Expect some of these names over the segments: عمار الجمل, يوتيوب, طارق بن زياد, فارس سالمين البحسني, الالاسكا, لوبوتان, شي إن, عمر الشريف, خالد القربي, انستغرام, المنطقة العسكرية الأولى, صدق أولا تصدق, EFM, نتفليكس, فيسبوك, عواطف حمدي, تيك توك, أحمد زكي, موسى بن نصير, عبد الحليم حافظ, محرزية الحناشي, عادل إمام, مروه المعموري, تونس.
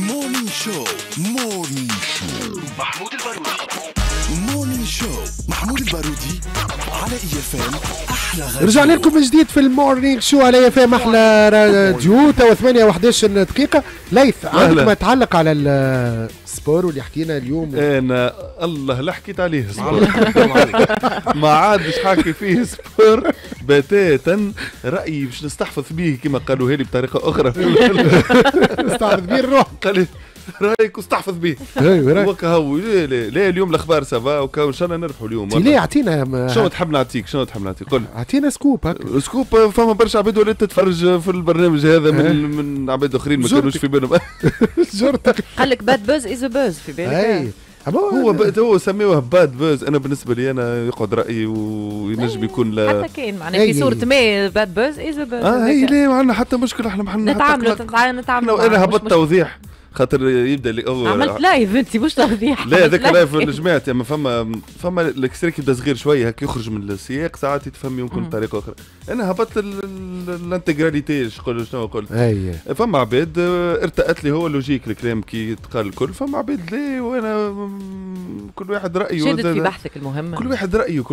مورنينج شو محمود البرودي على EFM. رجعنا لكم من جديد في المورنينج شو على EFM. احلى راديو. تو 8:11 ليث، عندك ما يتعلق على السبور واللي حكينا اليوم؟ انا الله لا حكيت عليه سبور ما عادش حاكي فيه سبور بتاتا. رايي باش نستحفظ به كما قالوا هالي بطريقه اخرى نستحفظ به الروح. قال رايك واستحفظ به. وكهو لا اليوم الاخبار سبا وكهو ان شاء الله نربحوا اليوم. ليه اعطينا شنو تحب نعطيك؟ قول اعطينا سكوب هكا. سكوب فما برشا عباد ولا تتفرج في البرنامج هذا من عباد اخرين ما كانوش في بالهم. جرتك قال لك باد بوز از بوز في بالك. هو سميوه باد بوز. انا بالنسبه لي انا يقعد رايي وينجم يكون لا حتى كاين معناها في صوره ما باد بوز از بوز. هي لا ما عندنا حتى مشكل. احنا ما نتعاملوا. انا هبط توضيح خاطر يبدا اللي اول عملت لايف. انت مش توضيح. لا ذاك لايف اللي جمعت. اما فما الاكستريك يبدا صغير شويه هكا يخرج من السياق ساعات يتفهم يمكن بطريقه اخرى. انا هبط الانتجراليتي شنو قلت. فما عباد ارتأت لي هو لوجيك الكلام كي يتقال الكل. فما عباد لا وانا كل واحد رايه. شدت في بحثك المهم. كل واحد رايه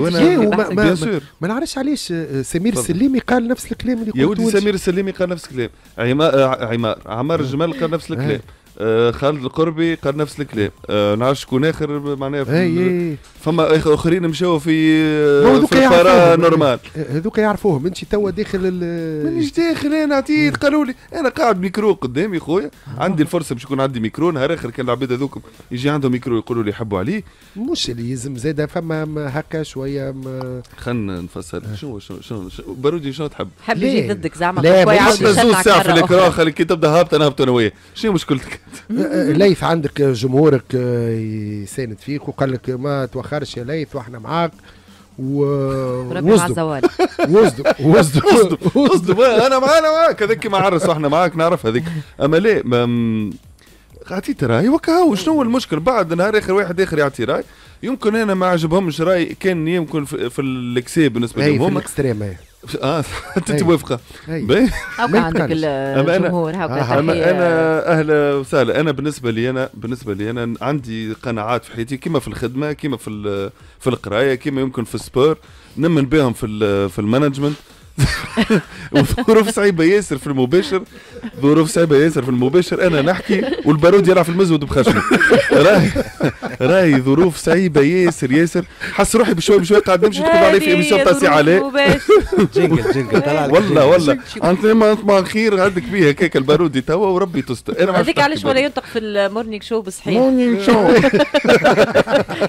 وانا بيان سور. ما نعرفش علاش سمير السليمي قال نفس الكلام اللي قلته. يا ولدي سمير السليمي قال نفس الكلام. عمار الجمل قال نفس الكلام. خالد القربي قال نفس الكلام. نعرف شكون اخر معناها. فما اخرين مشاو في الفرا نورمال. هذوك يعرفوهم. انت توا داخل مانيش داخل. انا عطيت قالوا لي انا قاعد ميكرو قدامي خويا. عندي الفرصه باش يكون عندي ميكرو. نهار اخر كان العباد هذوك يجي عندهم ميكرو يقولوا لي يحبوا عليه. مش اللي يلزم زاده. فما هكا شويه خلينا نفسر. شنو برودي شنو تحب؟ حاب يجي ضدك زعما شويه عاود نزوز ساعه في الاكراه. خليك كي تبدا هابط انا هابط انا وياه. شنو مشكلتك؟ ليث عندك جمهورك يساند فيك وقال لك ما توخرش يا ليث واحنا معاك ربي مع الزوال. وصدم انا معاك هذاك كيما عرس واحنا معاك. نعرف هذيك. اما لا عطيت راي وكهو. شنو المشكل؟ بعد نهار اخر واحد اخر يعطي راي. يمكن انا ما عجبهمش راي. كان يمكن في الاكسي بالنسبه لهم هما الاكستريم. انت توافقه باهي. هاكا عندك الجمهور هاكا. انا اهلا وسهلا. انا بالنسبه لي عندي قناعات في حياتي كما في الخدمه كما في القرايه كما يمكن في السبور. نمن بهم في المانجمنت. ظروف صعيبه ياسر في المباشر. انا نحكي والبارود يلعب في المزود بخشمه. راهي ظروف صعيبه ياسر. حس روحي بشوي قاعد نمشي تقول علي في اميسيون تاع سي علاء. جنجل طلع لك. والله انت ما خير عندك بيه هكاك البارودي توا وربي تستر. هذيك علاش ولا ينطق في المورنينغ شو بصحيح. مورنينغ شو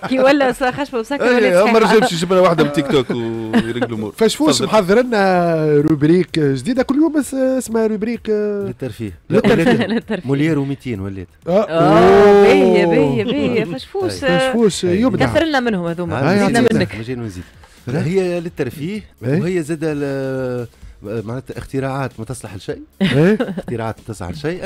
كي ولا خشمه مسكر ولا صحيح. ما رجبش جبنا واحده من تيك توك ويرجلوا امور. فشفوش محضر لنا روبريك جديده كل يوم بس اسمها روبريك للترفيه. مليار و200 ولات. بيه فشفوش يبدع. كثر لنا منهم هذوما. زدنا منك. نزيد هي للترفيه وهي زاده معناتها اختراعات ما تصلح لشيء.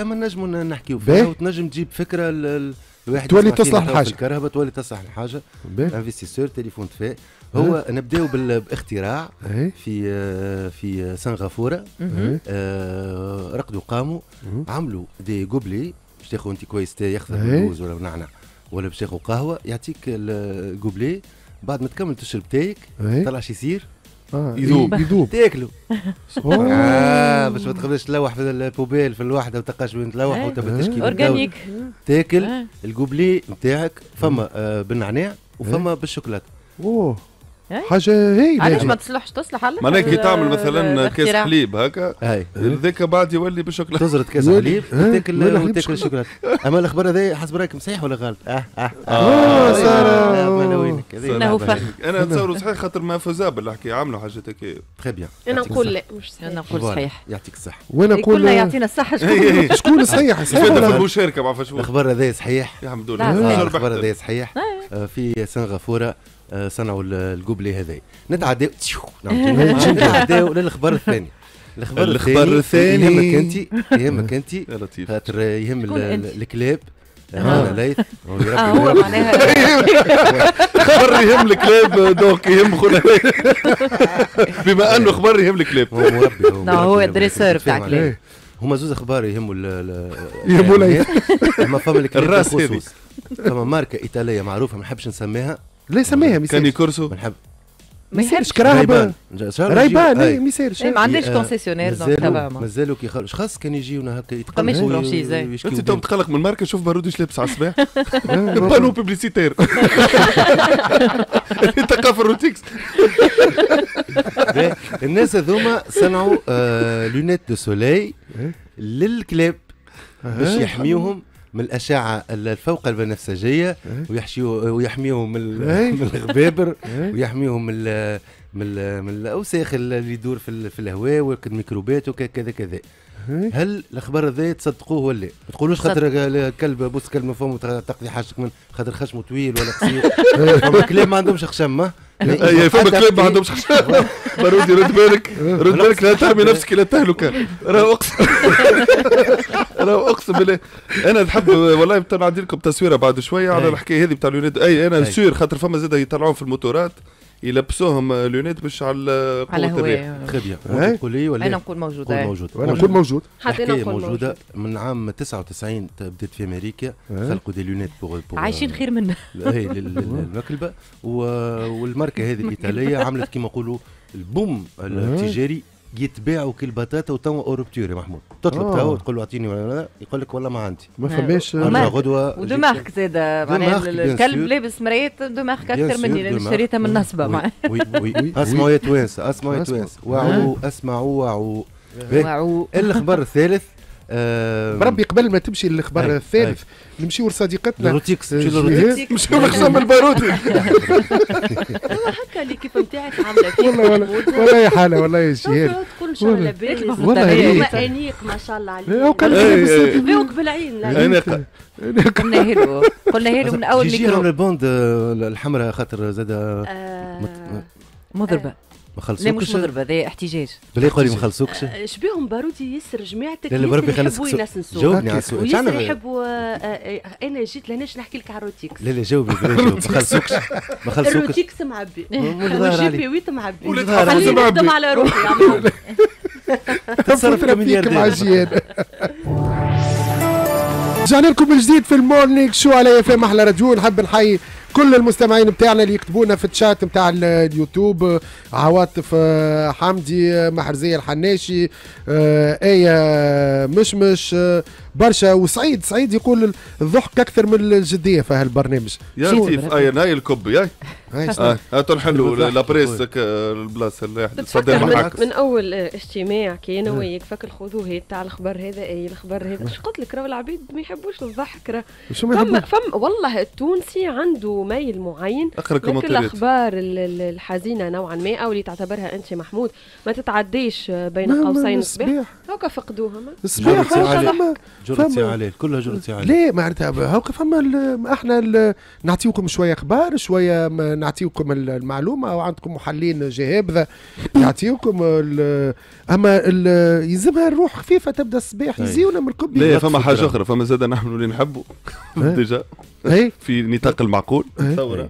اما نجموا نحكيوا فيها وتنجم تجيب فكره الواحد تولي تصلح الحاجه. الكرهبه تولي تصلح الحاجه. انفستيسور تليفون تفاء. هو نبداو باختراع في سنغافوره. رقدوا قاموا عملوا دي جوبلي باش تاخذ انت كويس تاي ياخذ بلوز ولا نعناع ولا باش تاخذ قهوه يعطيك الجوبلي. بعد ما تكمل تشرب تايك طلع شي يصير يذوب تاكلوا. باش ما تخليش تلوح في البوبيل في الوحده وتلقاش وين تلوح وتبداش كيما اورجانيك تاكل. الجوبلي نتاعك فما بالنعناع وفما بالشوكولاته. اوه حاجه هي. علاش ما تصلح على معناها كي تعمل مثلا كاس حليب هكا ذاك بعد يولي بالشوكولاته. تزرد كاس حليب تاكل الشوكولاته. اما الخبر هذا حسب رايكم صحيح ولا غلط؟ ساره انا نتصور صحيح خاطر ما فوزابل حكي عملوا حاجات هكا. تري بيان. انا نقول لا مش صحيح. انا نقول صحيح. يعطيك الصحه. وانا نقول كلنا يعطينا الصحه. شكون صحيح ولا مشاركه مع فشوف. الخبر هذا صحيح الحمد لله. الخبر هذا صحيح. في سنغافوره صنعوا الجوبلي هذا. نتعداو للخبر الثاني. الخبر الثاني يهمك انت خاطر يهم الكلاب. انا ليث هو معناها خبر يهم الكلاب. دوك يهم خونا بما انه خبر يهم الكلاب. هو مربي. هو دريسور تاع الكلاب. هما زوز اخبار يهموا يهموا اما فما الكريات خصوص فما ماركه ايطاليه معروفه ما نحبش نسميها. لا يسميها ميسيرش كاني كورسو ما نحب ميسيرش كراهبه رايبان ميسيرش ما عندهاش كونسيسيونير دونك تماما مازالوا كيخلوا خاص كان يجيونا هكا يتقلقوا انت تقلق من الماركه. شوف بارودي واش لابس على الصباح بانو بوبليسيتير الثقافه الروتيكس. الناس هذوما صنعوا لونات دو سولي للكلاب باش يحميوهم من الاشعه الفوق البنفسجيه ويحميهم من الغبابر ويحميهم من الاوساخ اللي يدور في الهواء والميكروبات وكذا كذا. هل الاخبار هذا تصدقوه ولا لا؟ ما تقولوش خاطر كلب بوس كلب مفهوم تقضي حاجتك من خاطر خشمه طويل ولا قصير. فما كلاب ما عندهمش خشمه. فما كلاب ما عندهمش خشمه. برودي رد بالك رد بالك لا تحمي نفسك لا تهلك. راهو اقسم راهو اقسم بالله انا نحب والله نعدي لكم تصويره بعد شويه على الحكايه هذه بتاع اليوناد. اي انا سور خاطر فما زاد يطلعون في الموتورات يلبسوهم لونات باش على الهواء. خبيه تقولي ولا انا نقول موجوده. انا نقول موجود حتى انا نقول موجوده من عام 99 بدات في امريكا خلقوا دي لونات بور عايشين خير منا هي المكلبه. والماركه هذه الايطاليه عملت كما نقولوا البوم التجاري يتباعوا كالبطاطا وتوا اوروبتور يا محمود. تطلب توا تقول له اعطيني ولا لا يقول لك والله ما عندي ما فماش غدوه. ودو مارك زاد معناها الكلب لابس مرايات دو مارك اكثر مني لان شريتها من نصبه معناها. اسمعوا يا توانسه اسمعوا يا توانسه واعوا اسمعوا واعوا. الخبر الثالث بربي قبل ما تمشي للخبر الثالث نمشيو لصديقتنا روتيكس نمشيو لخصام البارودي. هكا اللي كيف نتاعك عامله كيف والله يا حاله والله يا شهير تقول شو على بالك والله انيق ما شاء الله عليك. بيوك بالعين انيق قلنا هيرو من اول ميكرو البوند الحمراء خاطر زاده مضربه ما خلصوكش. لا مش مضربه هذا احتجاج. بلا يقول لي ما خلصوكش شبيهم بارودي ياسر جماعتك يحبوا ينسنسوا. جاوبني على السؤال ياسر يحبوا. انا جيت لهنا باش نحكي لك على الروتيكس. لا جاوبني ما خلصوكش ما خلصوكش. الروتيكس معبي والجي بي 8 معبي خليني نخدم على روحي يا محمود تصرف مع جياد. رجعنا لكم من جديد في المورنينغ شو على EFM احلى راديو. نحب نحيي كل المستمعين بتاعنا اللي يكتبونا في الشات بتاع اليوتيوب. عواطف حمدي محرزية الحناشي ايه مشمش برشا وسعيد. سعيد يقول الضحك اكثر من الجديه في هالبرنامج يا لطيف. اي هاي الكب ياي هاتوا نحلوا لابريس البلاصه اللي صدر من اول اجتماع كاين وياك فك الخذوه هي تاع الخبر هذا. اي الخبر هذا اش قلت لك راهو العبيد ما يحبوش الضحك. راه فم والله التونسي عنده ميل معين لكن الاخبار الحزينه نوعا ما او اللي تعتبرها انت محمود ما تتعديش بين قوسين الصباح هاكا فقدوهم الصباح جرتي عليه كلها جرتي عليه. ليه معناتها هاكا فما احنا نعطيوكم شويه اخبار شويه نعطيوكم المعلومه وعندكم محللين جهابذه يعطيوكم اما يلزمها الروح خفيفه تبدا الصباح يزيونا من الكبي. لا فما حاجه اخرى فما زاد نحن اللي نحبوا ديجا في نطاق المعقول ثوره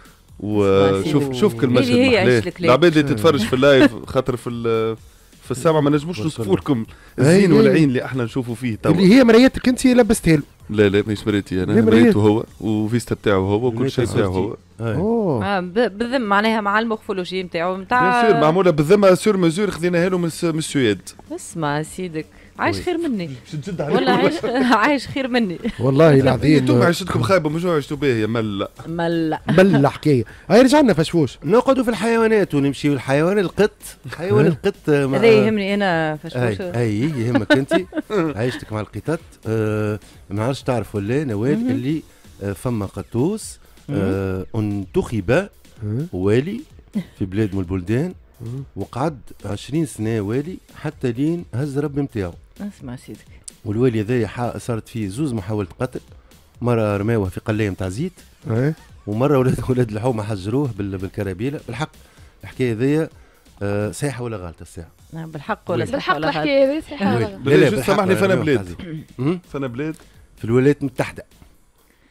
وشوف كل مشهد محلاه العباد اللي تتفرج في اللايف خاطر في السامعة ما نجموش نوصفوا لكم الزين والعين اللي احنا نشوفوا فيه توا. اللي هي مرايتك انت لبستها له. لا مش مرايتي انا مرايته هو وفيستا بتاعه هو وكل شيء بتاعه هو. بالذم معناها مع المورفولوجي نتاعو نتاع بيان سور معموله بالذمه سور مزور خذيناها له من السويد. اسمع سيدك عايش خير مني والله عايش خير مني والله العظيم. انتم عشتكم خايبه مش عشتوا به يا ملا حكايه. هاي رجعنا فشفوش نقعدوا في الحيوانات ونمشيوا للحيوان القط. حيوان القط هذا يهمني انا فشفوش. اي يهمك انت عايشتك مع القطط. ما عادش تعرف ولا نوال اللي فما قطوس انتخب والي في بلاد من البلدان وقعد 20 سنه والي حتى لين هز ربي نتاعو. اسمع سيدك والوالي هذايا صارت فيه زوز محاولة قتل، مرة رماوه في قلاية نتاع زيت ومرة ولاد الحومة حجروه بالكرابيلة. بالحق الحكاية هذايا صحيحة ولا غلطة الساعة؟ بالحق ولا صحيحة ولا غلطة؟ بالحق الحكاية صحيحة ولا غلطة؟ لا لا سامحني، فانا بلاد في الولايات المتحدة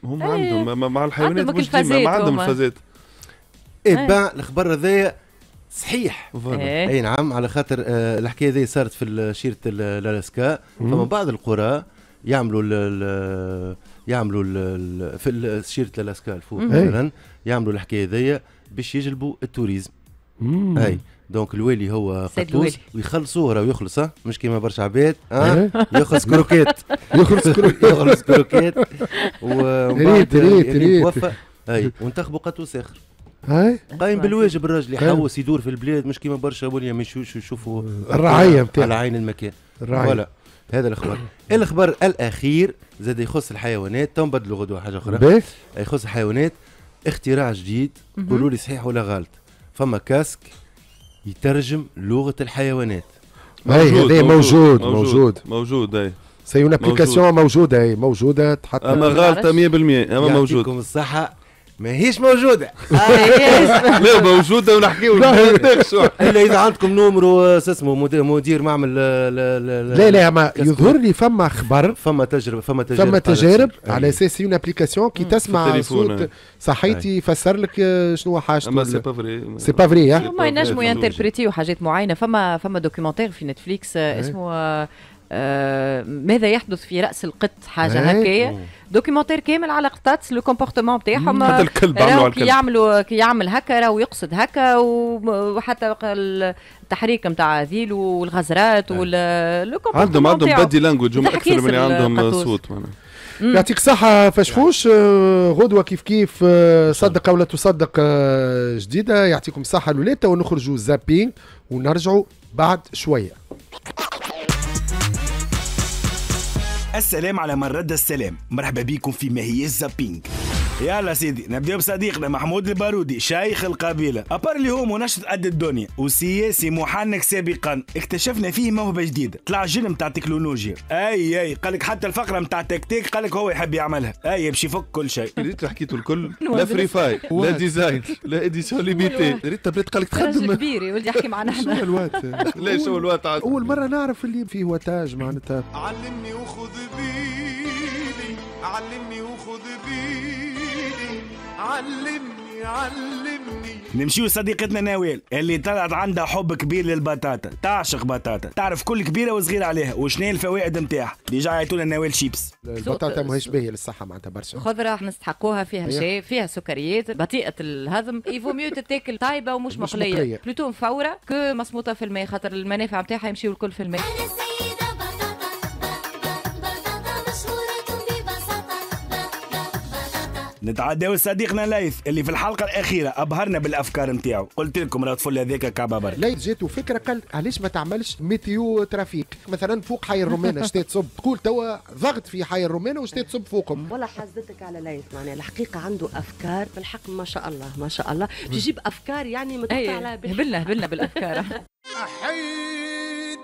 هم عندهم مع الحيوانات مش ديما، ما عندهم الفازات. ايه با الخبر هذايا صحيح. اي نعم، على خاطر الحكايه هذه صارت في شيره الالاسكا، فما بعض القرى يعملوا في شيره الالاسكا الفوق مثلا يعملوا الحكايه هذه باش يجلبوا التوريزم. اي دونك الوالي هو قطوس ويخلصوه، راه يخلص مش كيما برشا عباد يخلص كروكيت يخلص كروكيت ومريت توفى. اي وانتخبوا قطوس اخر قايم بالواجب الراجل، يحوس يدور في البلاد مش كيما برشا ولا يشوفوا الرعايه نتاعو على عين المكان. ولا هذا الاخبار. الخبر الاخير زاد يخص الحيوانات، تو نبدلوا غدوه حاجه اخرى يخص الحيوانات. اختراع جديد، قولوا لي صحيح ولا غلط؟ فما كاسك يترجم لغه الحيوانات. هذا موجود موجود موجود. اي سي اون ابليكاسيون موجوده، اي موجوده تحط، اما غلطه 100%، اما موجود. يعطيكم الصحه ماهيش موجودة. لا موجودة ونحكيو ونتناقشوا. إلا إذا عندكم نمرو اسمه مدير معمل. لا لا ما يظهر لي فما أخبار، فما تجربة، فما تجارب على أساس أون أبليكاسيون كي تسمع صوت صحيتي يفسر لك شنو حاجته. أما سي با فري سي با فري هما ينجموا ينتربريتيو حاجات معينة. فما دوكيومنتير في نتفليكس اسمه ماذا يحدث في رأس القط، حاجة هكايا دوكيومنتير كامل على قطات لو كومبورتمون بتاعهم. حتى الكلب كي يعمل هكا راهو يقصد هكا، وحتى التحريك نتاع ذيل والغزرات لو كومبورتمون عندهم بادي لانجوج اكثر من عندهم صوت. يعطيك صحة فشفوش. غدوة كيف كيف صدق أو لا تصدق جديدة. يعطيكم صحة الولاد، ونخرجوا زابين ونرجعوا بعد شوية. السلام على من رد السلام، مرحبا بكم في ماهي الزابينج. يلا سيدي نبداو بصديقنا محمود البرودي شيخ القبيله، ابار اللي هو منشط قد الدنيا وسياسي محنك سابقا. اكتشفنا فيه موهبه جديده، طلع جيل نتاع التكنولوجيا. اي قالك حتى الفقره نتاع تيك توك قالك هو يحب يعملها. اي باش يفك كل شيء. ريت حكيته الكل، لا فري فاير لا ديزاين لا اديسيون ليميتي. ريت تبليت قالك تخدم كبير يا ولدي، احكي معنا احنا. شو الوقت؟ لا شو الوقت؟ اول مره نعرف اللي فيه وتاج معناتها. علمني وخذ بيدي، علمني وخذ بيدي، علمني علمني. نمشيو صديقتنا نوال اللي طلعت عندها حب كبير للبطاطا، تعشق بطاطا، تعرف كل كبيره وصغيره عليها وشنو الفوائد نتاعها. ديجا عيطولنا نوال شيبس. البطاطا ماهيش باهيه للصحه معناتها برشا، خضره نستحقوها، فيها شيء، فيها سكريات، بطيئه الهضم، يفو ميو تتاكل طايبه ومش مقليه، بلوتو مفوره كو مصموطه في الماء، خاطر المنافع نتاعها يمشيو الكل في الماء. نتعداو صديقنا ليث اللي في الحلقه الاخيره ابهرنا بالافكار نتاعو. قلت لكم راه الطفل هذاك كعبابر. ليث جاتو فكره قال علاش ما تعملش ميتيو ترافيك مثلا فوق حي الرومانه شتا تصب، تقول توا ضغط في حي الرومانه وشتا تصب فوقهم. والله حزتك على ليث، معناها الحقيقه عنده افكار بالحق ما شاء الله ما شاء الله، تجيب افكار يعني متقطعه على هبلنا بالافكار. تحيت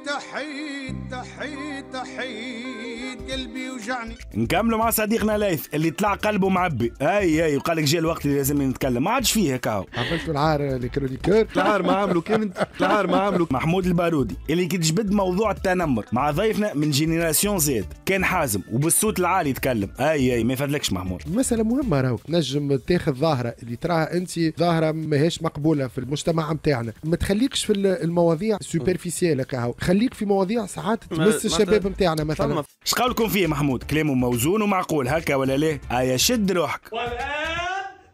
تحيت تحيت قلبي وجعني. نكملوا مع صديقنا ليث اللي طلع قلبه معبي. اي وقال لك جا الوقت اللي لازم نتكلم، ما عادش فيه هكا. عملتوا العار لكرونيكور، العار ما عملوا كان العار ما عملوا. محمود البارودي اللي كي تجبد موضوع التنمر مع ضيفنا من جينيراسيون زيد كان حازم وبالصوت العالي يتكلم. اي ما يفادلكش محمود، مسألة مهمة راهو. تنجم تاخذ ظاهرة اللي تراها انت ظاهرة ماهيش مقبولة في المجتمع نتاعنا، ما تخليكش في المواضيع سوبرفيسيال هكا، خليك في مواضيع ساعات تمس الشباب نتاعنا مثلا. اش قولكم فيه محمود؟ كلامه موزون ومعقول هكا ولا ليه؟ ايا شد روحك. والان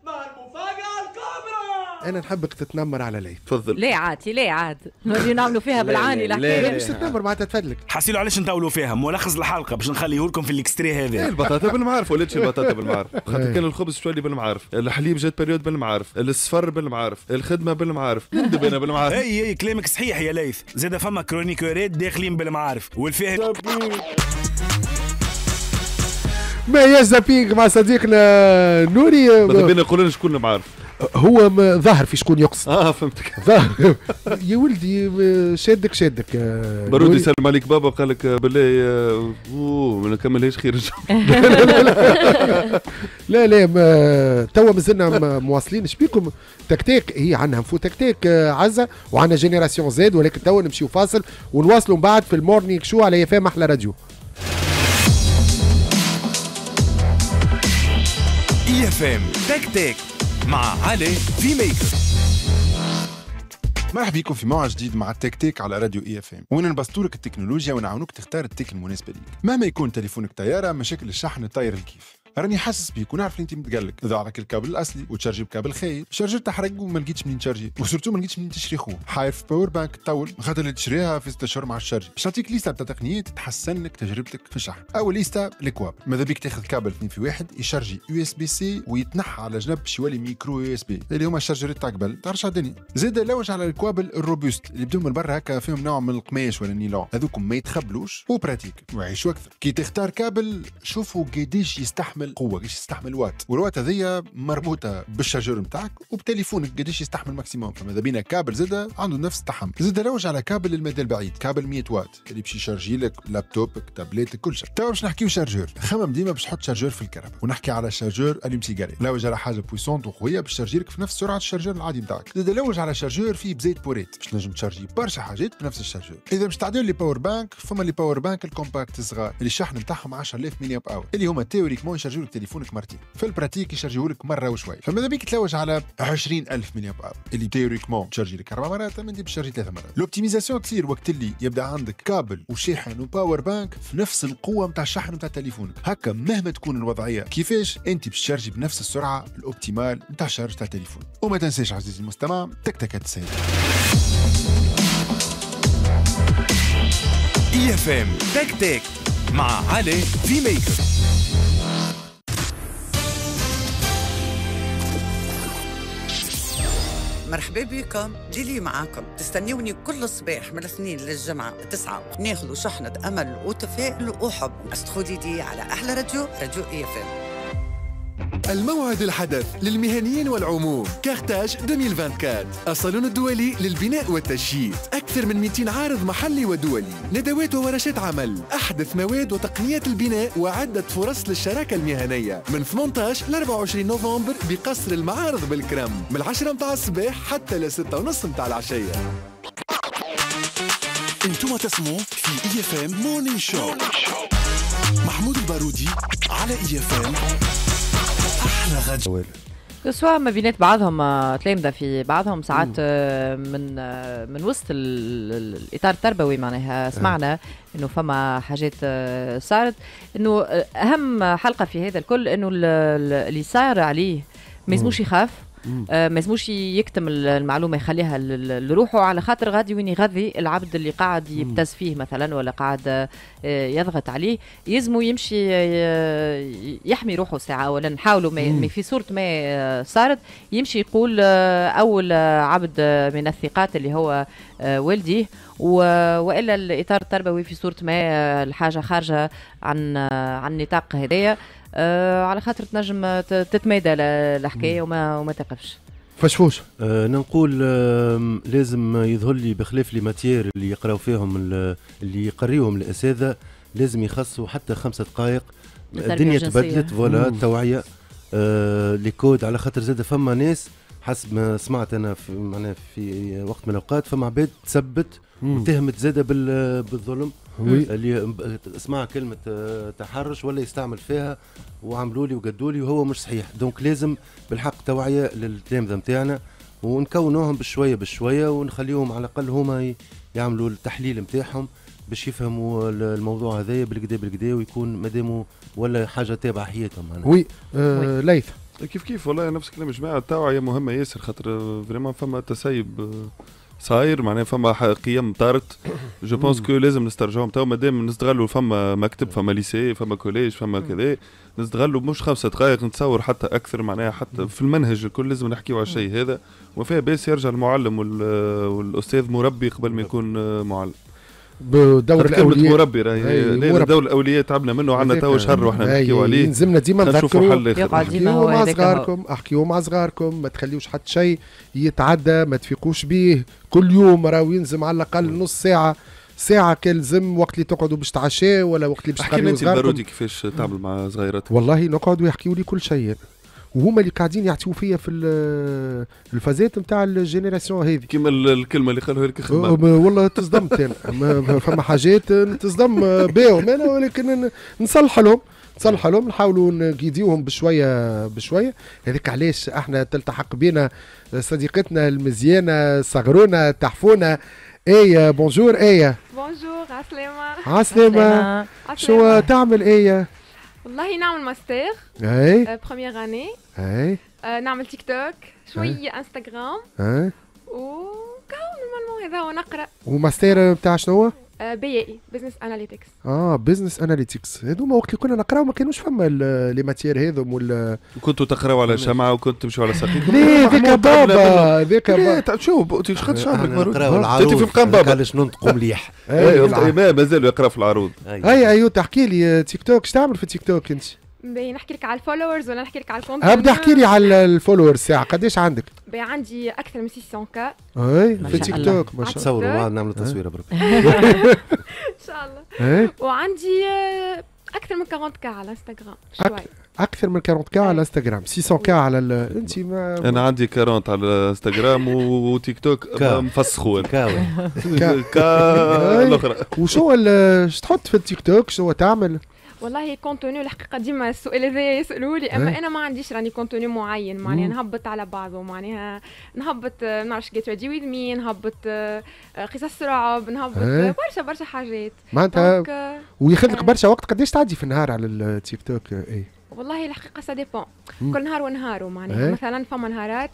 مع المفاجأة الكبرى. أنا نحبك تتنمر على ليث. تفضل. ليه عادي ليه عاد؟ نوليو نعملوا فيها بالعاني الحكاية. لا مش تتنمر معناتها تفدلك. حاسيلو علاش نطولوا فيها؟ ملخص الحلقة باش نخليه لكم في الاكستري هذا. البطاطا بالمعارف ولاتش البطاطا بالمعارف، خاطر كان الخبز شوية بالمعارف، الحليب جات بريود بالمعارف، السفر بالمعارف، الخدمة بالمعارف، ندب أنا بالمعارف. أي كلامك صحيح يا ليث، زاد فما كرونيكورات داخلين بالمعارف والفهم. ما هي زابينغ مع صديقنا نوري. ماذا بينا نقولوا شكون المعارف. هو ظاهر في شكون يقصد. فهمتك. ظاهر يا ولدي شادك شادك برودي. سلم عليك بابا قال لك بالله ما نكملهاش خير. لا لا ما توا مازلنا مواصلين. شبيكم تكتاك هي عندنا نفو تكتاك عزه وعندنا جينيراسيون زاد، ولكن توا نمشيو فاصل ونواصلوا من بعد في المورنينغ شو على يفام احلى راديو. EFM تك تك مع علي في ميكر. مرحبا بكم في موعد جديد مع التيك تيك على راديو EFM، وننبسطولك التكنولوجيا ونعاونوك تختار التيك المناسبه ليك. مهما يكون تليفونك طياره، مشاكل الشحن طاير الكيف، راني حاسس بيك ونعرف انت متقلق. ضاع لك الكابل الاصلي وتشارجي بكابل خايب، شارجر تحرق وما لقيتش منين تشارجي، وسورتو ما لقيتش منين تشري خوه. حايف باور بانك تطول خاطر اللي تشريها في 6 اشهر مع الشارج. باش نعطيك ليستا تاع تقنيات تحسن لك تجربتك في الشحن. اول ليستا الكواب، ماذا بيك تاخذ كابل 2 في 1 يشارجي USB-C ويتنحى على جنب باش يولي ميكرو USB، اللي هما الشارجرات تاع قبل ترشع الدنيا. زاد لوج على الكوابل الروبوست اللي بدهم من برا هكا فيهم نوع من القماش ولا النيلون، هذوكم ما يتخبلوش وبراتيك وعيشوا اكثر. كي تختار كابل شوفوا قداش يستحمل قوة، قداش يستحمل وات، والوات هذيا مربوطة بالشارجور نتاعك وبتليفونك قداش يستحمل ماكسيموم. فماذا بينا كابل زاد عنده نفس التحمل. زاد روج على كابل المدى البعيد، كابل 100 وات اللي باش يشارجي لك لابتوبك تابليتك كل شيء. توا باش نحكيو شارجور، خمم ديما باش تحط شارجور في الكهرباء، ونحكي على شارجور اليوم سيجاري. لوج على حاجة بويسونت وقوية باش تشارجي لك في نفس سرعة الشارجور العادي نتاعك. زاد لوج على شارجور فيه بزيت بوريت باش تنجم تشارجي برشا حاجات بنفس الشارجور. إذا باش تعديو لي باور بانك، فما لي باور بانك الكومباكت الصغار اللي الشحن نتاعهم 10000 ملي باور، اللي هما تيوريكمون يشارجيو لك تليفونك مرتين، في البراتيك يشارجيو لك مره وشوي. فماذا بيك تلوج على 20000 ملي باور اللي تيوريكمون تشارجي لك 4 مرات، اما انت بتشارجي 3 مرات. الاوبتيميزاسيون تصير وقت اللي يبدا عندك كابل وشاحن وباور بانك في نفس القوه نتاع الشحن نتاع تليفونك، هكا مهما تكون الوضعيه كيفاش انت بتشارجي بنفس السرعه الاوبتيمال نتاع الشارج تاع التليفون. وما تنساش عزيزي المستمع تكتكات السيد. EFM تك تك مع علي في ميكر. مرحبا بكم، ليلي معاكم، تستنيوني كل صباح من الاثنين للجمعة 9 ناخذوا شحنة أمل وتفاؤل وحب. أستخدي دي على أحلى راديو، راديو EFM. الموعد الحدث للمهنيين والعموم كارتاج 2024، الصالون الدولي للبناء والتشييد، أكثر من 200 عارض محلي ودولي، ندوات وورشات عمل، أحدث مواد وتقنيات البناء وعدة فرص للشراكة المهنية من 18 ل 24 نوفمبر بقصر المعارض بالكرم، من 10 متاع الصباح حتى ل 6:30 متاع العشية. انتم تسمعوا في EFM مورنينغ شو، محمود البرودي على EFM. سواء ما بينات بعضهم تلامذه في بعضهم ساعات من وسط الاطار التربوي، معناها سمعنا انه فما حاجات صارت، انه اهم حلقه في هذا الكل انه اللي صار عليه ما يلزموش يخاف، ما يلزموش يكتم المعلومه يخليها لروحه، على خاطر غادي وين يغذي العبد اللي قاعد يبتز فيه مثلا ولا قاعد يضغط عليه، يلزمو يمشي يحمي روحه ساعه، ولا نحاولوا في صوره ما صارت يمشي يقول اول عبد من الثقات اللي هو والديه، والا الاطار التربوي في صوره ما الحاجه خارجه عن نطاق هدايا، على خاطر تنجم تتمادى الحكايه وما تقفش. فشفوش انا نقول لازم يظهر لي بخلاف لي ماتيير اللي يقراو فيهم اللي يقريوهم الاساتذه، لازم يخصوا حتى 5 دقائق. الدنيا تبدلت، فوالا التوعيه، لي كود، على خاطر زاد فما ناس حسب ما سمعت انا معناها في وقت من الاوقات فما عباد تثبت وتهمت زاده بالظلم، اللي اسمع كلمه تحرش ولا يستعمل فيها، وعملوا لي وقدوا لي وهو مش صحيح. دونك لازم بالحق توعيه للتلامذه نتاعنا، ونكونوهم بالشويه بالشويه، ونخليهم على الاقل هما يعملوا التحليل نتاعهم باش يفهموا الموضوع هذايا بالكدا بالكدا، ويكون مادامو ولا حاجه تابعه حياتهم. وي ليث كيف والله نفس الكلام يا جماعه، التوعيه مهمه ياسر، خاطر فريمون فما تسيب صاير، معناها فما قيم طارت. جو بونس كو لازم نسترجعهم توا، مادام نستغلوا فما مكتب فما ليسي فما كوليج فما كذا، نستغلوا مش 5 دقائق نتصور حتى اكثر، معناها حتى في المنهج الكل لازم نحكيوا على الشيء هذا، وفيها باس يرجع المعلم والاستاذ مربي قبل ما يكون معلم. بدور الاولياء مربي راهي دور الاولياء تعبنا منه عندنا تو شهر واحنا نحكيو عليه. لازمنا ديما نذكروا احكيو مع صغاركم، احكيو مع صغاركم، ما تخليوش حتى شيء يتعدى، ما تفيقوش بيه. كل يوم راهو يلزم على الاقل نص ساعه، ساعة كالزم، وقت اللي تقعدوا باش تعشاو ولا وقت اللي باش تقعدوا. احكي لي انت البرودي كيفاش تعمل مع صغيراتك؟ والله نقعدوا يحكيوا لي كل شيء، وهما اللي قاعدين يعطيوا فيا في الفازات نتاع الجينيراسيون هذه. كيما الكلمه اللي قالوها لك خدمه، والله تصدمت انا، فما حاجات تصدم بيهم انا، ولكن نصلح لهم، نصلح لهم، نحاولوا نقيديوهم بشويه بشويه. هذاك علاش احنا تلتحق بينا صديقتنا المزيانه، صغرونا تحفونا. ايه بونجور. ايه بونجور، عسلامة. عسلامة، شو تعمل ايه؟ والله نعمل ماستر، اي بروميير اني، اي نعمل تيك توك شوية، انستغرام، اي وكاو نورمالمون هذا هو. نقرا. وماستر بتاع شنو؟ بي اي، بزنس اناليتكس. اه بزنس اناليتكس، هذوما وقت اللي كنا نقراو ما كانوش فما لي ماتيير هذوم ولا. كنتوا تقراو على شمعة وكنتوا تمشوا على ساقيكم. ليه ذيك بابا، ذيك بابا شوف شخد شعرك مرود. انت في مقام بابا. قالش ننطقوا مليح. اي مازالوا يقراو في العروض. اي ايوه. تحكي لي تيك توك، اش تعمل في تيك توك انت؟ نحكي لك على الفولورز ولا نحكي لك على الكونتنت؟ ابدا احكي لي على الفولورز ساعه، قداش عندك؟ عندي اكثر من 600 كا. اي في تيك توك ما شاء الله. تصوروا نعملوا تصويره بربي ان شاء الله. وعندي اكثر من 40 كا على انستغرام. شوي اكثر من 40 كا على انستغرام، 600 كا على انت ما انا عندي 40 على انستغرام وتيك توك مفسخون كا الاخرى. وشو تحط في التيك توك؟ شو تعمل؟ والله كونتوني الحقيقه ديما السؤال هذايا يسالوه لي، اما انا ما عنديش راني كونتوني معين، معناها نهبط على بعضه، معناها نهبط ما نعرفش كيف تدي ويدمين، نهبط قصص رعب، نهبط برشا برشا حاجات معناتها. وياخذ لك برشا وقت، قداش تعدي في النهار على التيك توك؟ اي والله الحقيقه سا ديبون، كل نهار ونهاره، معناها مثلا فما نهارات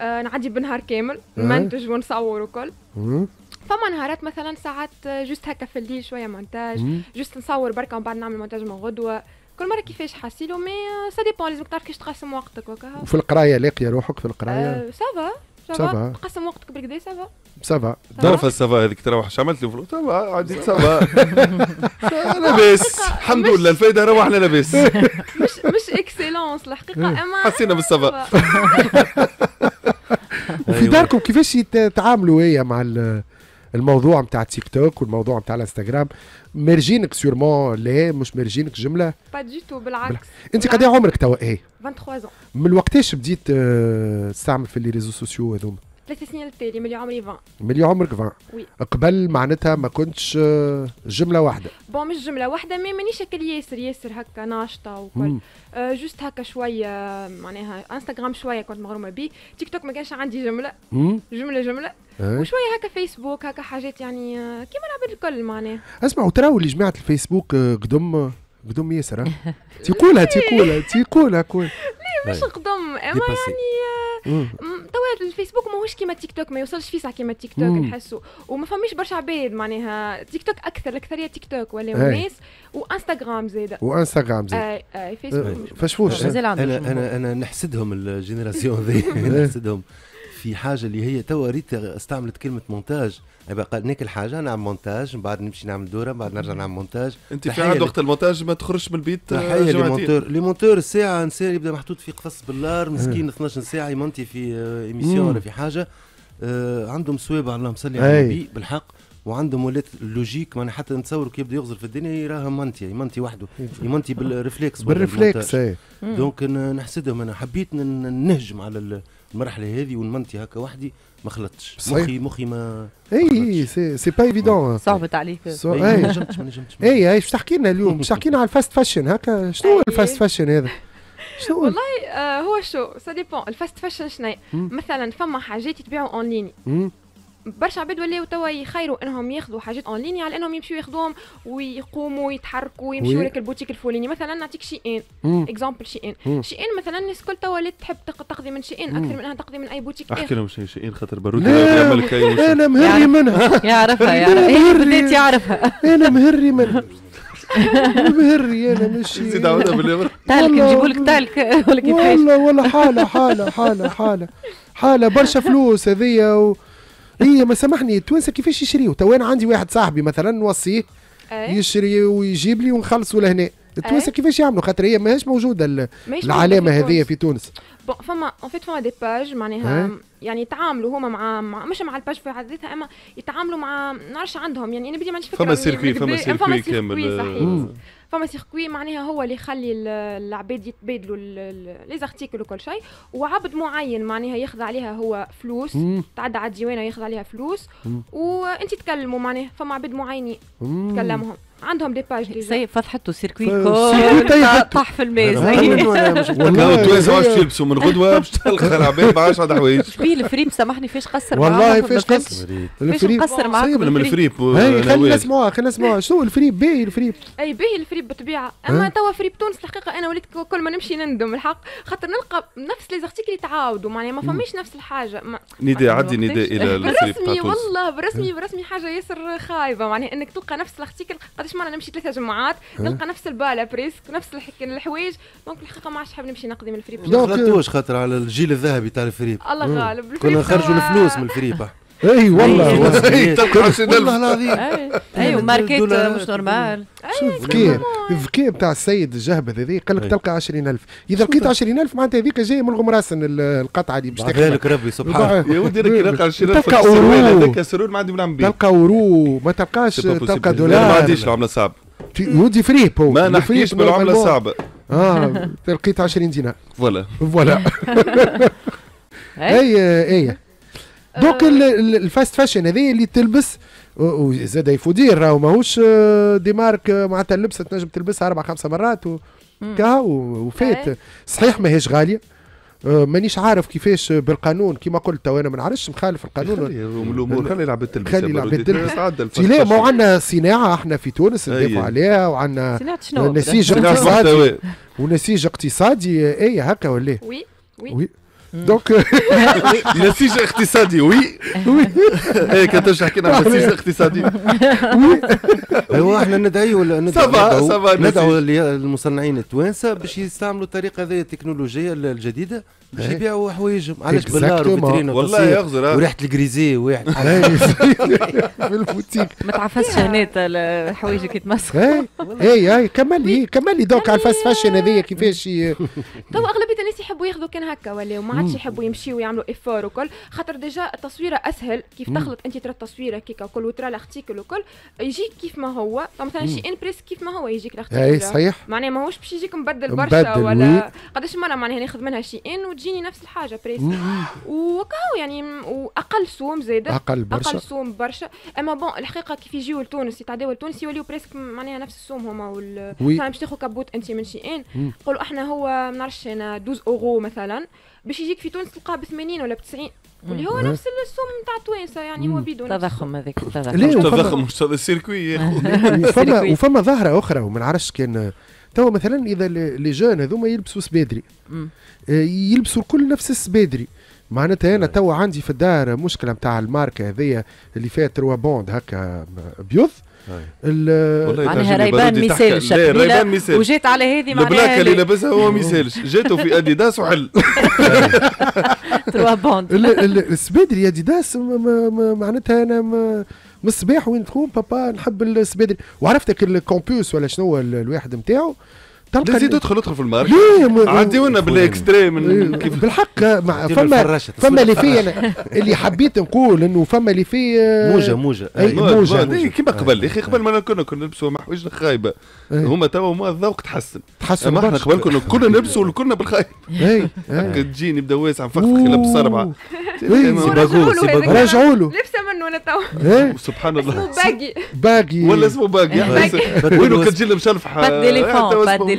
نعدي بنهار كامل نمنتج ونصور وكل، فما نهارات مثلا ساعات جوست هكا في الليل شويه مونتاج، جوست نصور بركه ومن بعد نعمل مونتاج من غدوه. كل مره كيفاش حاسيلو، مي سا ديبون، لازمك تعرف كيفاش تقسم وقتك وكاها. وفي القرايه لاقيه روحك في القرايه؟ سافا سافا، تقسم وقتك بالكدا. سافا سافا تعرف السافا هذيك تروح شملت لي فلوس، سافا عندي سافا لاباس الحمد لله، الفايده روحنا لاباس. مش اكسيلونس الحقيقه، اما حسينا بالسافا. وفي داركم كيفاش يتعاملوا هي مع الموضوع نتاع التيك توك والموضوع نتاع الانستغرام؟ مارجينك سيرمون؟ لا مش مارجينك جمله، با دي تو، بالعكس. انت قد ايه عمرك توا؟ ايه 23 عام. من وقتاش بديت تستعمل في لي ريزو سوسيو هذوما؟ 3 سنين للتالي، ملي عمري 20. ملي عمرك 20؟ وي. قبل معناتها ما كنتش جمله واحده؟ بون مش جمله واحده، مي مانيش هكا ياسر ياسر هكا ناشطه وكل، جوست هكا شويه معناها. انستغرام شويه كنت مغرومه بيه، تيك توك ما كانش عندي جمله جمله جمله، وشويه هكا فيسبوك هكا حاجات يعني كيما العباد الكل معناها. اسمع، وتراو اللي جماعه الفيسبوك قدم قدم ياسر، تيقولها تيقولها تيقولها كل. ليه مش قدم، اما يعني توا الفيسبوك ماهوش كيما تيك توك، ما يوصلش فيه ساعه كيما تيك توك نحسو، وما فماش برشا عباد معناها. تيك توك اكثر، الاكثريه تيك توك ولا الناس، وانستغرام زاده. وانستغرام زاده. اي اي فيسبوك فشفوش. انا نحسدهم الجينيراسيون هذيا، نحسدهم في حاجه اللي هي توا ريت استعملت كلمه مونتاج، يبقى قال ناكل حاجه نعمل مونتاج، من بعد نمشي نعمل دوره، من بعد نرجع نعمل مونتاج. انت في عاد وقت المونتاج ما تخرجش من البيت. تحيه للمونتور، للمونتور الساعه انسان يبدا محطوط في قفص باللار مسكين 12 ساعه يمونتي في ايميسيون ولا في حاجه، عندهم صوابع اللهم صلي على النبي بالحق، وعندهم ولات اللوجيك معناها، حتى نتصور كي يبدا يغزر في الدنيا راها مانتي، يمانتي وحده، يمانتي بالريفليكس. بالريفليكس اي. دونك نحسدهم، انا حبيت نهجم على المرحله هذه ونمنتي هكا وحدي، ما خلطتش مخي ما. اي سي با ايفيدون، صعبت عليك. ما نجمتش. اي اي. باش تحكي لنا اليوم، باش تحكي لنا على الفاست فاشن هكا، شنو هو الفاست فاشن هذا؟ والله هو شو سا ديبون الفاست فاشن شنو. مثلا فما حاجات يتباعوا اون ليني، برشا عباد ولاو توا يخيروا انهم ياخذوا حاجات اون ليني على انهم يمشيوا ياخذوهم ويقوموا يتحركوا يمشيوا لك البوتيك الفلاني. مثلا نعطيك شي إن اكزامبل، شي إن، شي إن مثلا الناس الكل توا اللي تحب تقضي من شي إن اكثر من انها تقضي من اي بوتيك. احكي لهم شي إن خاطر برودي يعمل لك اي. انا مهري منها، يعرفها يعرفها. انا مهري منها، مهري انا ماشي. زيد عاودها باللي تالك نجيبوا لك تالك ولا كيفاش. والله حاله برشا فلوس هذيا اي ما سامحني التوانسه كيفاش يشريوه؟ تو انا عندي واحد صاحبي مثلا نوصيه يشري ويجيب لي ونخلصوا لهنا. التوانسه كيفاش يعملوا؟ خاطر هي ماهيش موجوده العلامه هذه في تونس. بون فما اون فيت فما دي باج معناها يعني يتعاملوا هما مع مش مع الباج في حد ذاتها، اما يتعاملوا مع نعرفش عندهم يعني. انا بدي ما عنديش فكره. فما سيركوي كامل. صحيح فما سيركوي معناها هو اللي يخلي العباد يتبادلوا لي زارتيكل وكل شيء، وعبد معين معناها ياخذ عليها هو فلوس، تعدى على الديوانه ياخذ عليها فلوس، وانت تكلموا معناها فما عباد معينين تكلمهم عندهم دي باج ديجا. سي فتحتوا سيركوي كل طاح في الماء زي والله. التوانسه واش تلبسوا من غدوه باش تلقى العباد ما عادش عندها حوايج. شبيه الفريم سامحني فاش قصر معاك؟ والله فاش قصر الفريم، قصر معاك من الفريم. خلينا نسمعوها خلينا نسمعوها شنو الفريم. باهي الفريم، اي باهي الفريم بالطبيعه. اما توا فريم تونس الحقيقه انا وليت كل ما نمشي نندم الحق، خاطر نلقى نفس لي زارتيكل يتعاودوا معناها ما فماش نفس الحاجه. نداء عندي نداء الى الفريم والله برسمي حاجه ياسر خايبه معناها انك تلقى نفس الارتيكل. قداش مرة نمشي 3 جمعات نلقى نفس البالا بريسك نفس الحوايج. دونك الحقيقة ما عادش حاب نمشي نقضي من الفريب. ما خلطتوش خاطر على الجيل الذهبي تاع الفريب. الله غالب كنا نخرجوا الفلوس من الفريبة. اي والله والله العظيم. ايوه ماركيت مش نورمال. الذكاء الذكاء تاع السيد الجهبذ هذا قال لك تلقى 20000. اذا لقيت 20000 معناتها هذيك جايه من الغمراسن القطعه اللي باش تاخذها. بالك ربي سبحان يا ودي لقى 20000 تلقى اورو. هذاك سرور ما عندي بنعمل به. تلقى اورو ما تلقاش تلقى دولار. ما عنديش العمله صعبه. ودي فريب هو ما نحكيش بالعمله صعبه. لقيت 20 دينار فوالا. اي دوك الفاست فاشن هذه اللي تلبس وزاد يفودير راهو ماهوش دي مارك معناتها اللبسه تنجم تلبسها 4-5 مرات وكا وفات. صحيح ماهيش غاليه، مانيش عارف كيفاش بالقانون كيما قلت تو انا ما نعرفش نخالف القانون. خلي العباد تلبس، خلي العباد تلبس. لا ما عندنا صناعه احنا في تونس ندافعوا عليها، وعندنا نسيج اقتصادي ونسيج اقتصادي. اي هكا ولا وي وي دونك نسيج اقتصادي. وي اي كنت حكينا على نسيج اقتصادي. وي ايوا احنا ندعو المصنعين التوانسه باش يستعملوا الطريقه هذه التكنولوجيه الجديده باش يبيعوا حوايجهم علاش بالنار وبترينو والله يغزر وريحه الكريزي وريحه في البوتيك. ما تعفسش هنا حوايجك يتمسخوا. اي كمل لي دونك على الفاست فاشن هذه كيفاش تو اغلبيه الناس يحبوا ياخذوا كان هكا ولا ما عادش يحبوا يمشيوا ويعملوا افور وكل، خاطر ديجا التصويره اسهل. كيف تخلط انت ترى التصويره كيكا وكل وترى الارتيكل وكل يجيك كيف ما هو. مثلا شي ان بريس كيف ما هو يجيك الارتيكل. اي صحيح معناها ماهوش باش يجيك مبدل برشا ولا قداش مره معناها ناخذ منها شي ان وتجيني نفس الحاجه بريس وكاو يعني واقل سوم زاده اقل سوم برشا. اما بون الحقيقه كيف يجيو لتونس يتعداو لتونس يوليو بريسك معناها نفس السوم هما مثلا باش تاخذ كبوت انت من شي ان نقولوا احنا هو ما نعرفش انا 12 اورو مثلا باش يجيك في تونس تلقاه ب 80 ولا ب 90 واللي هو نفس السوم نتاع التوانسه يعني. هو بيدو التضخم هذاك التضخم مش هذا السيركوي يا خويا. وفما ظاهره اخرى وما نعرفش كان توا مثلا اذا لي جون هذوما يلبسوا سبادري يلبسوا الكل نفس السبادري معناتها. انا توا عندي في الدار مشكله نتاع الماركه هذيا اللي فيها 3 بوند هكا ابيض معناها ريبان ميسالش. وجات على هذه معناها البلاكه اللي لابسها هو ميسالش جاتو في أديداس وحل 3 بوند. السبادري أديداس معناتها انا من الصباح وين تكون بابا نحب السبادري. وعرفتك الكومبوس ولا شنو الواحد نتاعو تلقى زيد ادخل في الماركة عديونا بالاكستريم من كيف بالحق. فما اللي فيه اللي حبيت نقول انه فما اللي فيه موجه كيما قبل يا اخي. قبل ما كنا نلبسوا مع حوايجنا خايبه هما توا ما الذوق تحسن. اما احنا قبل كنا نلبسوا كنا بالخايب. تجيني بدا واسع فخ لابس 4 راجعوا له لبسه منو انا توا سبحان الله باقي ولا اسمه باقي وينو كتجي مشلفحه بدي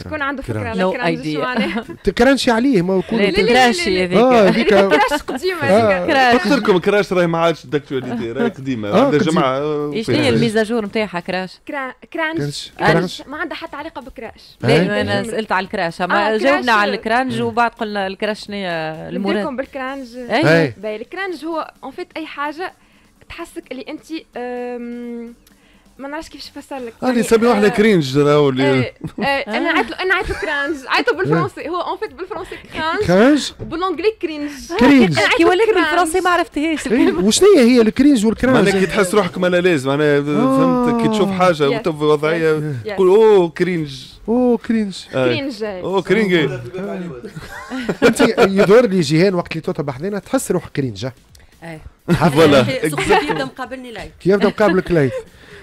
شكون عنده فكره على كراش؟ كرانشي عليه ما يقول كرانشي هذيك كراش قديمه. قلت لكم كراش راهي ما عادش داكتواليتي، راهي قديمه عندها جمعه. شنو هي الميزاجور نتاعها كراش؟ كرانش ما عندها حتى علاقه بكراش. انا سالت على الكراش اما جاوبنا على الكرانج وبعد قلنا الكراش شنو هي المراد؟ نقول لكم بالكرانج. الكرانج هو اون فيت اي حاجه تحسك اللي انت ما نعرفش كيفاش نفسر لك. اللي يسميوه احنا كرينج راهو اللي انا عيطلو كرانج، عيطلو بالفرنسي، هو اون فيت بالفرنسي كرانج وبالانجلي كرينج. كرينج كي ولات بالفرنسي ما عرفتهاش. وشنو هي الكرينج والكرانج؟ معناها كي تحس روحك ملاليز، معناها فهمت كي تشوف حاجه وانت في وضعيه تقول اوه كرينج اوه كرينج كرينج اوه كرينج. انت يدور لي جيهان وقت اللي تطبح حدانا تحس روحك كرينجه. اي فوالا كي يبدا مقابلني لايف، كي يبدا مقابلك لايف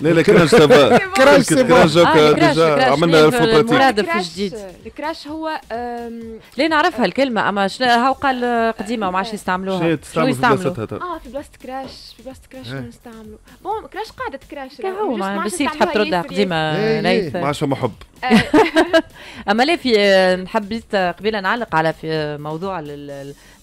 لا لا كراش سافا، كراش سافا عملنا الفوتاتيك مرادف جديد. الكراش هو لا نعرفها الكلمه اما شنو هو قال قديمه وما عادش يستعملوها. شنو يستعملوا؟ في بلاصه كراش، في بلاصه كراش شنو نستعملوا؟ بون كراش قاعده كراش راهو ما بصير تحب تردها قديمه ليث ما عادش محب. اما لا في حبيت قبيله نعلق على في موضوع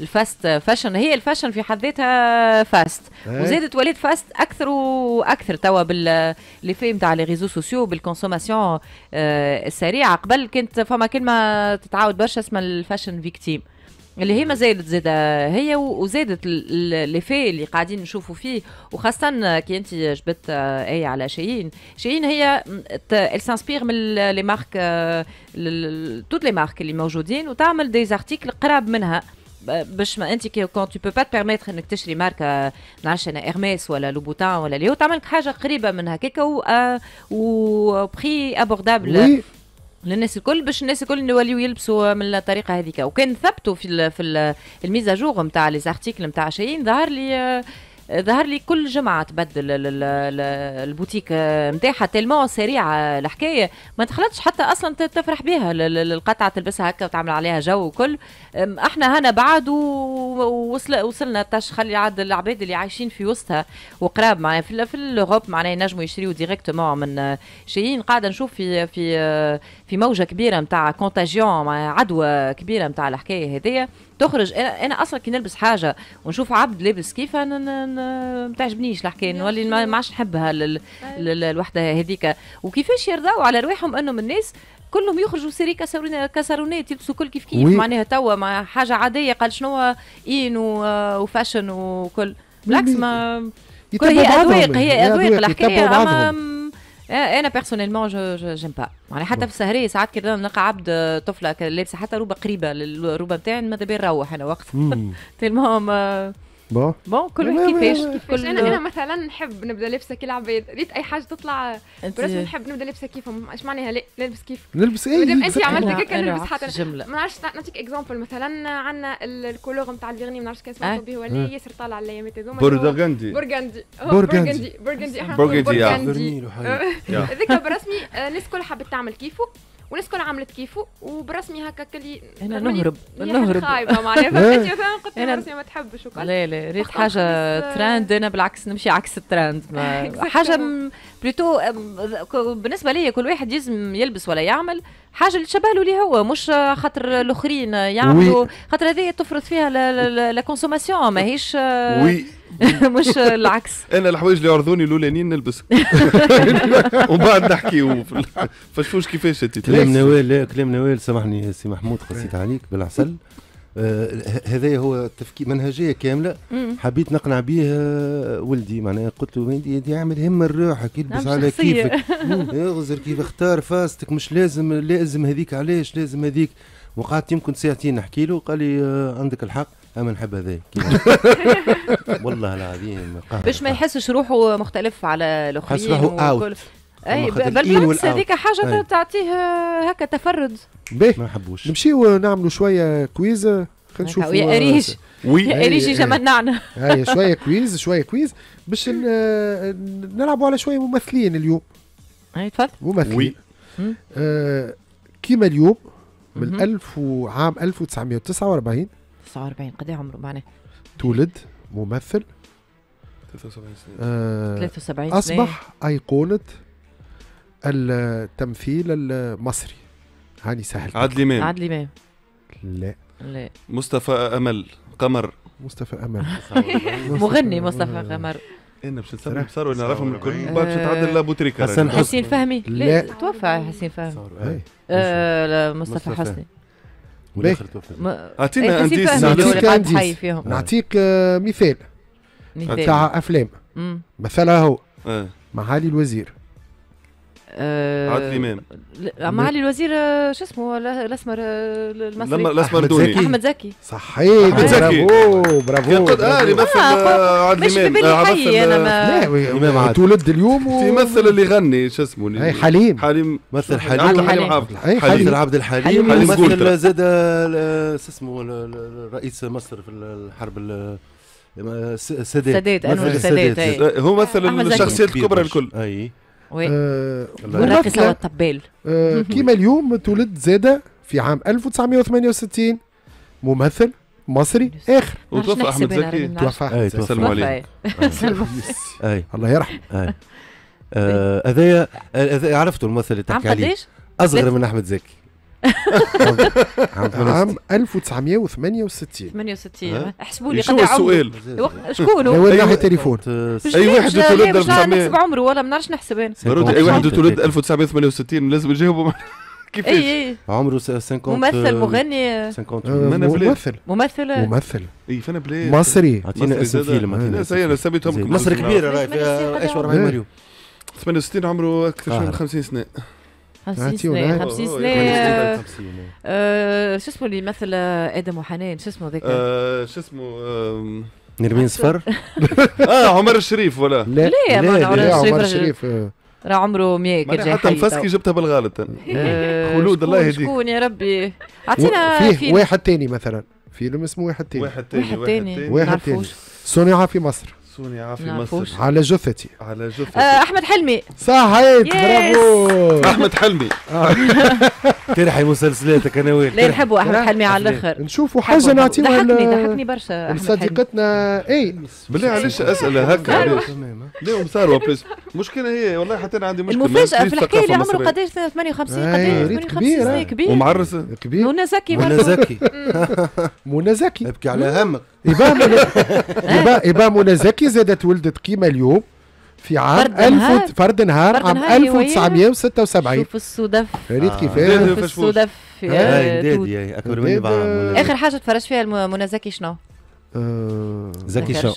الفاست فاشن. هي الفاشن في حد ذاتها فاست وزادت ولات فاست اكثر واكثر توا لي في نتاع لي ريزو سوسيو بالكونسوماسيون السريعه. قبل كانت فما كلمه تتعاود برشا اسمها الفاشن فيكتيم اللي هي ما زالت زاده هي وزادت لي في اللي قاعدين نشوفوا فيه، وخاصه كي انت جبت اي على شي إن هي تسانسبير من لي مارك توت لي مارك اللي موجودين وتعمل دي زارتيكل قراب منها باش ما انت كون تو بو با تبيرميتر انك تشري ماركه نعرفش انا إرميس ولا لوبوتان ولا اللي هو تعمل لك حاجه قريبه منها هكاكا وبخي ابوردابل للناس الكل باش الناس الكل يوليو يلبسوا من الطريقه هذيك. وكان ثبتوا في الميزاجور نتاع لي زارتيكل نتاع شاهين ظهر لي كل جمعه تبدل البوتيك نتاعها تلمو سريعه الحكايه ما تخلطش حتى اصلا تفرح بها القطعه تلبسها هكا وتعمل عليها جو وكل. احنا هنا بعد وصلنا تاش خلي عاد العباد اللي عايشين في وسطها وقراب معايا في الاوروب معناها ينجموا يشريوا ديريكتومون من شيئين. قاعده نشوف في موجه كبيره نتاع كونتاجيون مع عدوى كبيره نتاع الحكايه هذيا تخرج. انا اصلا كي نلبس حاجه ونشوف عبد لابس كيفها ما تعجبنيش الحكايه نولي ما عادش نحبها الوحده هذيك. وكيفاش يرضاو على رواحهم انهم الناس كلهم يخرجوا سيري كسرونات يلبسوا كل كيف كيف معناها توا مع حاجه عاديه قال شنو إين وفاشن وكل. بالعكس ما كل هي أذواق الحكايه. اما انا بيرسونيلمون جو جيم با يعني حتى في السهريه ساعات كي نلقى عبد طفله لابسه حتى روبه قريبه للروبه نتاعي ماذا بيا نروح انا وقت تلمهم بون كل كيفاش. انا مثلا نحب نبدا لابسه كي العباد ريت اي حاجه تطلع برسمي نحب نبدا لابسه كيفهم. اش معناها لا نلبس كيف نلبس اي مادام انت عملت هكاك نلبس حتى ما نعرفش. نعطيك اكزامبل مثلا عندنا الكولور نتاع الفيرني ما نعرفش كان اسمه طبي هو اللي ياسر طالع على الايامات هذوما برغندي هذاك برسمي. الناس كل حابت تعمل كيفه والناس كل عملت كيفه وبرسمي هكا كلي انا نهرب خايبه معناها فهمتي فاهم قلت برسمي ما تحبش وكل. لا لا ريت حاجه ترند انا بالعكس نمشي عكس الترند حاجه بلوتو بالنسبه لي كل واحد لازم يلبس ولا يعمل حاجه اللي تشبه له اللي هو مش خاطر الاخرين يعملوا خاطر هذه تفرض فيها لا كونسوماسيون ماهيش وي مش العكس. انا الحوايج اللي عرضوني الاولانيين نلبس ومن بعد نحكيو فشفوش كيفاش انت. كلام نوال سامحني يا سي محمود قصيت عليك بالعسل. هذا هو تفكير منهجيه كامله حبيت نقنع به ولدي معناها قلت له ولدي اعمل هم لروحك يلبس على كيفك اغزر كيف اختار فاستك مش لازم هذيك علاش لازم هذيك. وقعدت يمكن ساعتين نحكي له قال لي عندك الحق اما نحب هذاك والله العظيم باش ما يحسش روحه مختلف على الاخرين حس روحه اوت. اي بالعكس هذيك حاجه تعطيه هكا تفرد. ما نحبوش نمشيو نعملوا شويه كويز خلينا نشوف يا قريش يا قريش جمدناعنا. هاي شويه كويز شويه كويز باش نلعبوا على شويه ممثلين اليوم. هاي تفضل ممثلين كيما اليوم من 1000 وعام 1949 49 قد ايه عمره معناها؟ تولد ممثل 73 سنة 73 سنة أصبح أيقونة التمثيل المصري. هاني سهل. عادل إمام. عادل إمام لا لا. مصطفى أمل قمر. مصطفى أمل مغني مصطفى قمر. انا باش نسمي بصار ولا نعرفهم الكل من بعد باش نتعدل لابو تريكا. حسين فهمي لا توفى حسين فهمي. مصطفى حسني والاخر توفى. اعطينا انديس فيهم. نعطيك مثال تاع افلام مثلا هو معالي الوزير. عادل امام. معالي الوزير شو اسمه الاسمر المصري؟ الاسمر دوني. احمد زكي. صحيح برافو برافو. يمثل عادل امام. مش حي انا ما تولد اليوم يمثل اللي غني شو اسمه؟ اي حليم. حليم مثل حليم. عبد الحليم حافظ. مثل عبد الحليم. مثل زاد شو اسمه رئيس مصر في الحرب السادات. انور السادات. هو مثل الشخصيات الكبرى الكل. اي والراقصة والطبال. كيما اليوم تولد زادة في عام 1968 ممثل مصري آخر وتوفى أحمد زكي. توفى سلم عليه الله يرحمه. هذايا عرفتوا الممثل اللي تحكي عليه أصغر من أحمد زكي عام 1968 68 احسبوا لي قد السؤال شكون هو ناحية التليفون اي واحد تولد 1900 نحسب عمره ولا ما نعرفش نحسب انا اي واحد تولد 1968 لازم نجاوبوا كيفاش عمره 50 ممثل مغني 50 ممثل اي فانا بلا مصري. عطينا اسم فيلم مصر كبيرة راهي فيها ايش 40 مليون 68 عمره اكثر من 50 سنة 50 سنة شو اسمه اللي يمثل آدم وحنان شو اسمه ذاك؟ شو اسمه نرمين صفر؟ عمر الشريف ولا؟ لا لا عمر الشريف راه عمره 100 كان حتى مفسكي جبتها بالغلط خلود الله يهديك شكون يا ربي؟ اعطينا فيه واحد ثاني مثلا فيلم اسمه واحد ثاني صنع في مصر على جثتي احمد حلمي صحيت برافو احمد حلمي ترحي مسلسلاتك انا وين لا نحبوا احمد حلمي على الاخر نشوفوا حاجه نعطيوها ضحكني برشا صديقتنا اي بالله علاش اسئله هكا علاش ليهم صاروا بليز مشكله هي والله حتى انا عندي مشكله المفاجاه في الحكايه اللي عمره قداش 58 58 كبير ومعرس كبير منى زكي ابكي على همك يبا منى زكي زادت ولدت قيمة اليوم في عام فرد نهار عام 1976 شوف الصدف ريت كيفاش الصدف يا اكبر مني بعام. اخر حاجة تفرجت فيها منى زكي شنو؟ زكي شو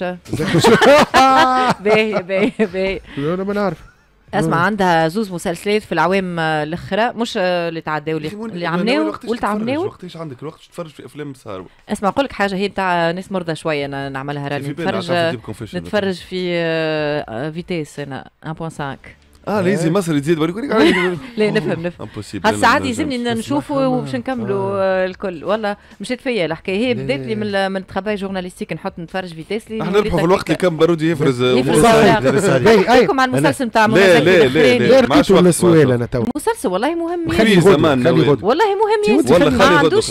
باهي انا ما نعرف اسمع عندها زوز مسلسلات في العوام الاخرى مش اللي تعداو اللي عملناو قلت عملناو وقتاش عندك الوقت تتفرج في افلام سهر اسمع نقول لك حاجه هي نتاع ناس مرضى شويه انا نعملها راني نتفرج في فيتيس انا 1.5 ليزي مصري تزيد برك لا نفهم هالساعات يلزمني نشوفه وباش نكملوا الكل والله مشيت فيا الحكايه هي بدات لي من ترافاي جورناليستيك نحط نتفرج فيتاس لي احنا نربحوا في الوقت اللي كان برودي يفرز نحكيكم على المسلسل نتاع منى زكي لا لقيتوا السؤال انا تو مسلسل والله مهم والله مهم ياسر ما عندوش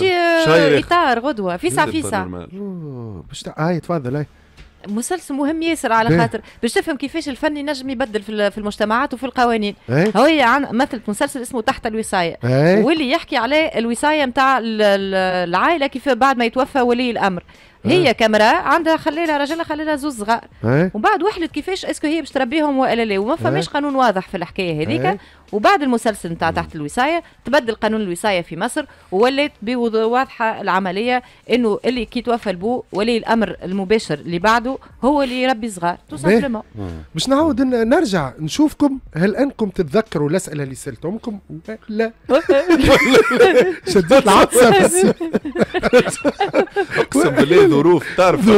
اطار غدوه فيسع باش تفضل مسلسل مهم ياسر على خاطر باش تفهم كيفاش الفن ينجم يبدل في المجتمعات وفي القوانين. هو مثلت مسلسل اسمه تحت الوصايه واللي يحكي على الوصايه نتاع العائله كيف بعد ما يتوفى ولي الامر. هي كاميرا عندها خليلها رجلها خليلها زوز صغار ومن بعد وحلت كيفاش اسكو هي باش تربيهم ولا لا وما فماش قانون واضح في الحكايه هذيك وبعد المسلسل نتاع تحت الوصايه تبدل قانون الوصايه في مصر وولات واضحه العمليه انه اللي كي توفى البو ولي الامر المباشر اللي بعده هو اللي يربي صغار تو سامبلومون باش نعاود نرجع نشوفكم هل انكم تتذكروا الاسئله اللي سالتهمكم لا شدت العطسه بس اقسم بالله ظروف تعرف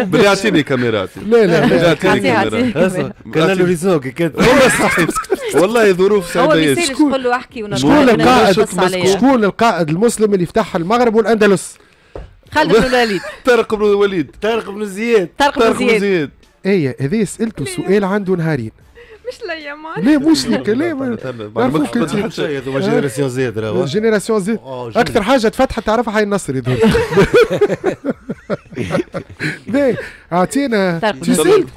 بلي عطيني كاميراتي لا كان له ريزوق كان والله ظروف سعودية شكون القائد المسلم اللي فتح المغرب والاندلس خالد بن الوليد. طارق بن الوليد. طارق بن زياد. طارق بن زياد. ايه هذا سالته سؤال عنده نهارين. مش ليا مال. لا مش لك لا معرفوش كل شيء. جينيراسيون زيد راهو. جينيراسيون زيد اكثر حاجه تفتحت تعرفها حي النصر هذول. باهي اعطينا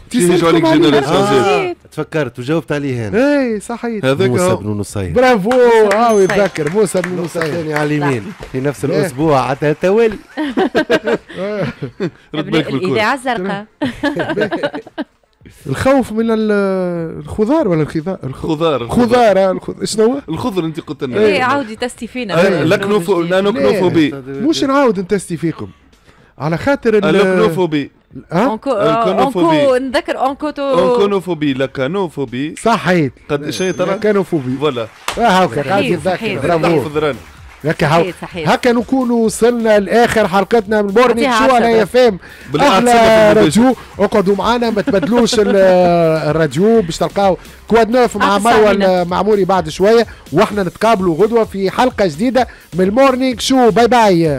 تيسير عليك جينيراسيون زيد. تفكرت وجاوبت عليه انا. اي صحيح. موسى بن نصير. برافو هاو يتذكر موسى بن نصير. ثاني عالمين في نفس الاسبوع عطاها توالي. رد بالك بالكل. الاذاعه الزرقاء. الخوف من الخضار ولا الخضار؟ الخضار. خضار شنو هو؟ الخضر انت قلت لنا. ايه عاودي تستي فينا. لكنوفوبي. مش نعاود نتستي فيكم. على خاطر الكنوفوبي. الكنوفوبي. نذكر انكوتو. الكنوفوبي لكنوفوبي. صحيت. قد شيء ترى. لكنوفوبي. فوالا. هاكا غادي نذاكر. برافو. هكا نكونوا وصلنا لاخر حلقتنا من مورنينغ شو على اي اف ام. احلى راديو، اقعدوا معنا ما تبدلوش الراديو باش تلقاو كواد نوف مع مروه المعموري بعد شويه، واحنا نتقابلوا غدوه في حلقه جديده من مورنينغ شو. باي باي.